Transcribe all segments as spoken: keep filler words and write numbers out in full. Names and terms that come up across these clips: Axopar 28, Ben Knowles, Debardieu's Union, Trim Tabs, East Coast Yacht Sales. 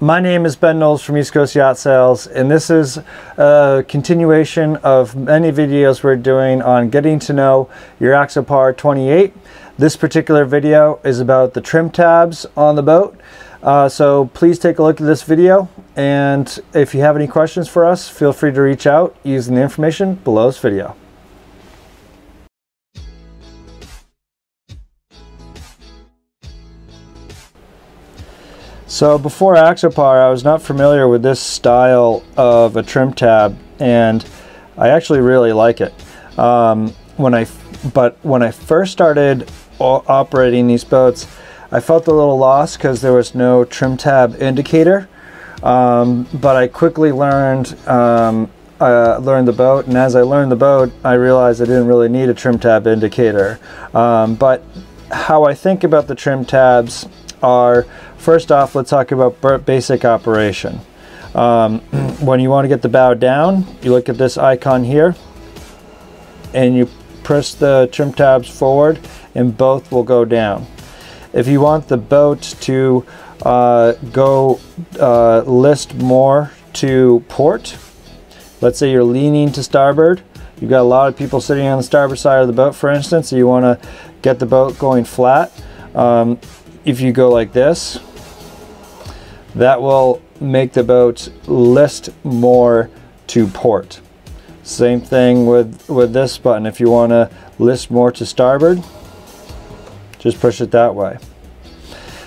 My name is Ben Knowles from East Coast Yacht Sales, and this is a continuation of many videos we're doing on getting to know your Axopar twenty-eight. This particular video is about the trim tabs on the boat. Uh, so please take a look at this video, and if you have any questions for us, feel free to reach out using the information below this video. So before Axopar, I was not familiar with this style of a trim tab, and I actually really like it. Um, when I, but when I first started operating these boats, I felt a little lost because there was no trim tab indicator. Um, but I quickly learned um, uh, learned the boat, and as I learned the boat, I realized I didn't really need a trim tab indicator. Um, but how I think about the trim tabs are, first off, let's talk about basic operation. Um, when you want to get the bow down, you look at this icon here and you press the trim tabs forward and both will go down. If you want the boat to uh, go uh, list more to port, let's say you're leaning to starboard, you've got a lot of people sitting on the starboard side of the boat, for instance, so you want to get the boat going flat. Um, If you go like this, that will make the boat list more to port. Same thing with, with this button. If you want to list more to starboard, just push it that way.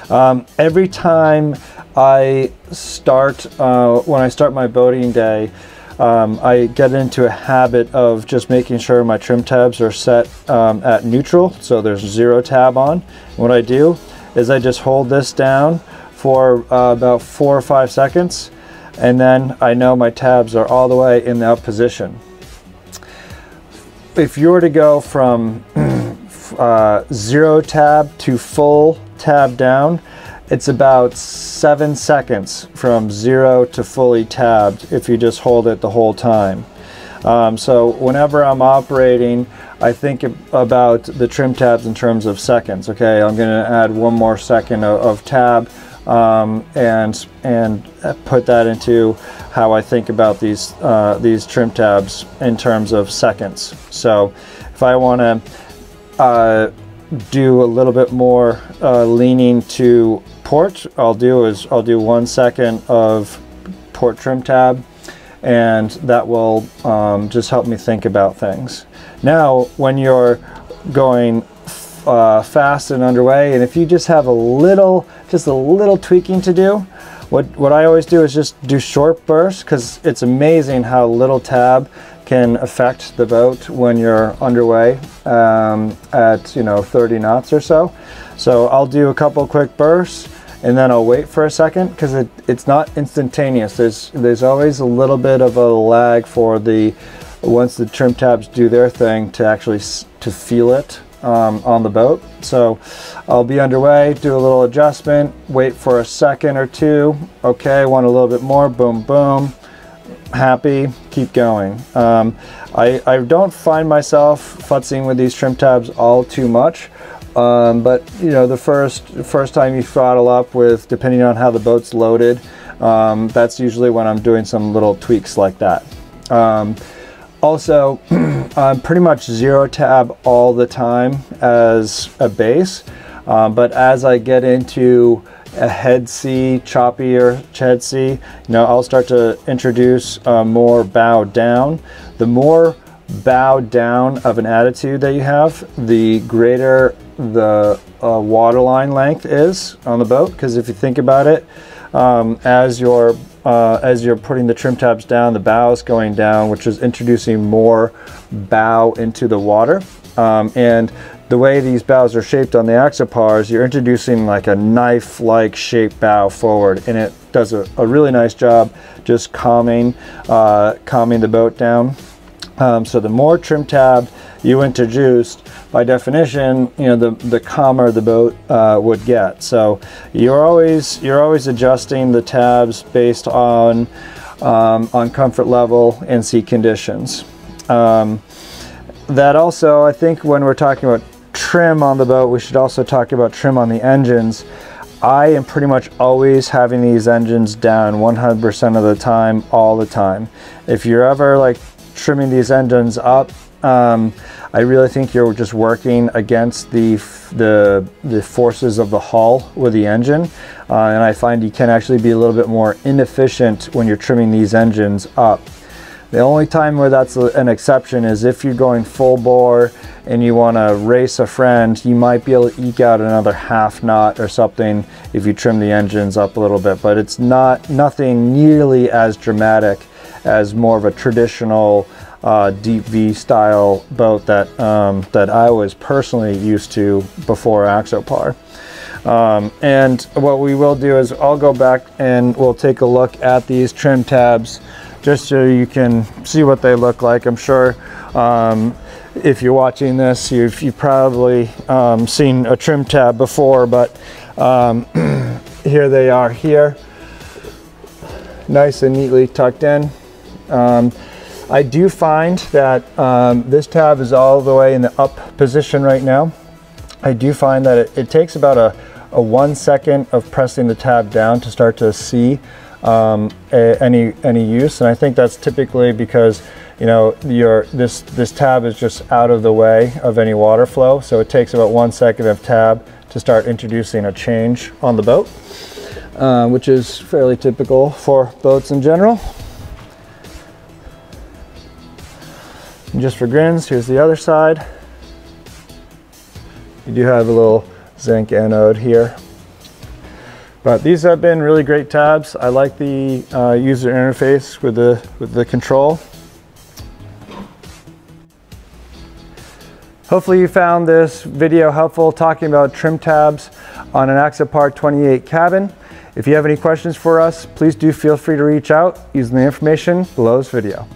Um, every time I start, uh, when I start my boating day, um, I get into a habit of just making sure my trim tabs are set um, at neutral, so there's zero tab on. What I do is I just hold this down for uh, about four or five seconds, and then I know my tabs are all the way in the up position. If you were to go from uh, zero tab to full tab down, it's about seven seconds from zero to fully tabbed if you just hold it the whole time. Um, so whenever I'm operating, I think about the trim tabs in terms of seconds. Okay, I'm going to add one more second of, of tab um, and and put that into how I think about these uh, these trim tabs in terms of seconds. So if I want to uh, do a little bit more uh, leaning to port, I'll do is I'll do one second of port trim tab, and that will um, just help me think about things. Now, when you're going uh, fast and underway, and if you just have a little, just a little tweaking to do, what, what I always do is just do short bursts, because it's amazing how little tab can affect the boat when you're underway um, at, you know, thirty knots or so. So I'll do a couple quick bursts, and then I'll wait for a second, because it, it's not instantaneous. There's, there's always a little bit of a lag for the, once the trim tabs do their thing, to actually to feel it um, on the boat. So I'll be underway, do a little adjustment, wait for a second or two. Okay, want a little bit more, boom, boom, happy, keep going. Um, I, I don't find myself futzing with these trim tabs all too much. Um, but you know, the first first time you throttle up with, depending on how the boat's loaded, um, that's usually when I'm doing some little tweaks like that. Um, also, I'm pretty much zero tab all the time as a base, um, but as I get into a head sea, choppier head sea, you know, I'll start to introduce uh, more bow down. The more bow down of an attitude that you have, the greater the uh, waterline length is on the boat, because if you think about it, um, as you're uh, as you're putting the trim tabs down, the bow is going down, which is introducing more bow into the water. Um, and the way these bows are shaped on the Axopars, you're introducing like a knife-like shaped bow forward, and it does a, a really nice job just calming uh, calming the boat down. Um, so the more trim tab you introduced, by definition, you know, the the calmer the boat uh, would get. So you're always you're always adjusting the tabs based on um, on comfort level and sea conditions. Um, that also, I think, when we're talking about trim on the boat, we should also talk about trim on the engines. I am pretty much always having these engines down one hundred percent of the time, all the time. If you're ever like trimming these engines up, um, I really think you're just working against the, the, the forces of the hull with the engine. Uh, and I find you can actually be a little bit more inefficient when you're trimming these engines up. The only time where that's an exception is if you're going full bore and you want to race a friend, you might be able to eke out another half knot or something if you trim the engines up a little bit, but it's not nothing nearly as dramatic as more of a traditional uh, deep V style boat that, um, that I was personally used to before Axopar. Um, and what we will do is I'll go back and we'll take a look at these trim tabs just so you can see what they look like. I'm sure um, if you're watching this, you've, you've probably um, seen a trim tab before, but um, here they are here, nice and neatly tucked in. Um, I do find that um, this tab is all the way in the up position right now. I do find that it, it takes about a, a one second of pressing the tab down to start to see um a, any any use, and I think that's typically because, you know, your this this tab is just out of the way of any water flow, so it takes about one second of tab to start introducing a change on the boat, uh, which is fairly typical for boats in general. And just for grins, here's the other side. You do have a little zinc anode here. But these have been really great tabs. I like the uh, user interface with the, with the control. Hopefully you found this video helpful talking about trim tabs on an Axopar twenty-eight cabin. If you have any questions for us, please do feel free to reach out using the information below this video.